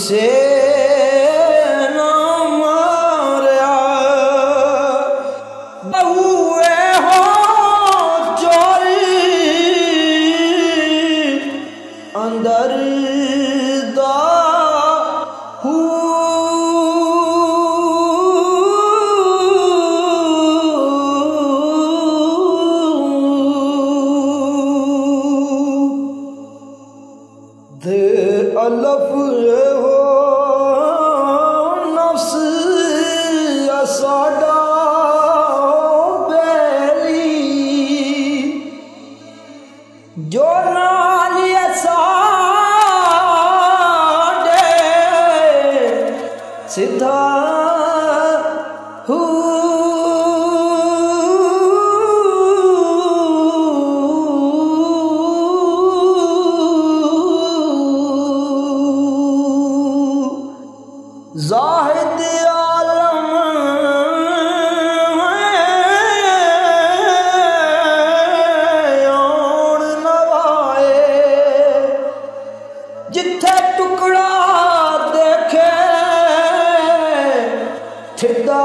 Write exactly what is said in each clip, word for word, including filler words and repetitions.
حسین ہمارے بہوے ہو جاری اندر دا الف ہو نفس اسادا بیلی جو نالی اسادے سدھا ہو زاہد عالم ہے اور نوائے جتھے ٹکڑا دیکھے تھدا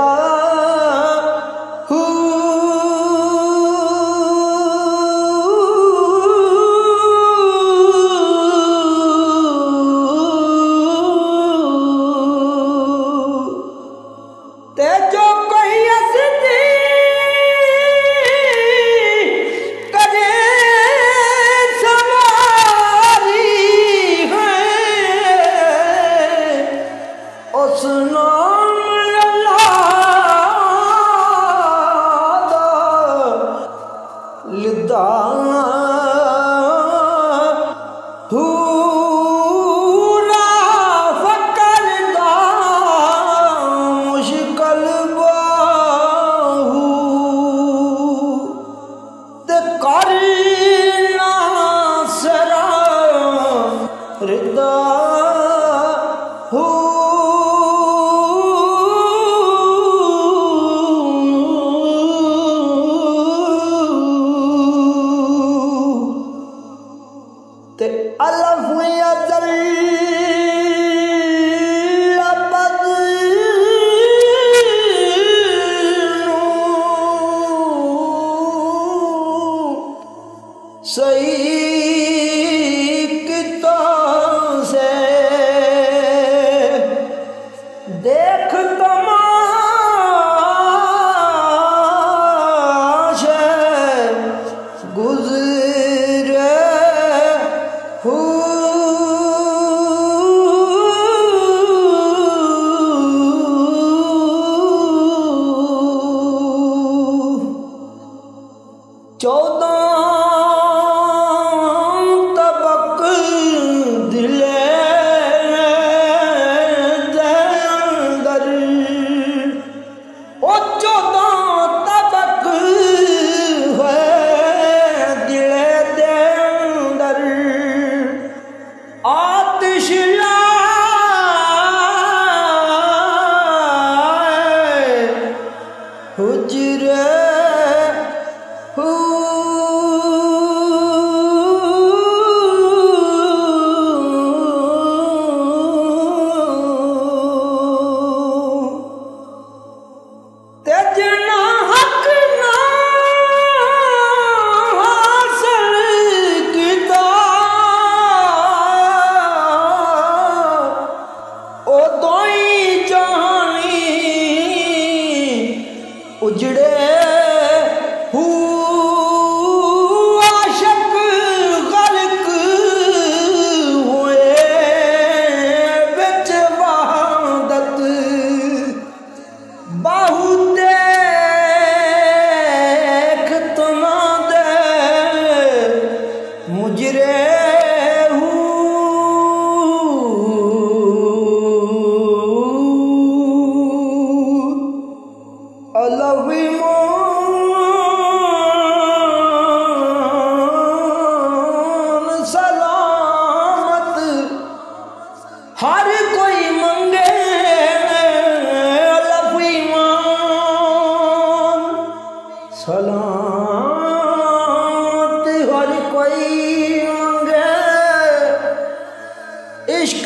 عشق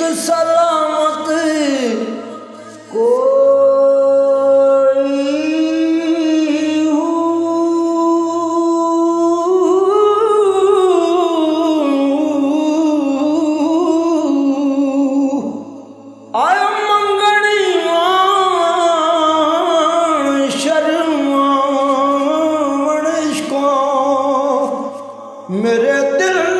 میرے دل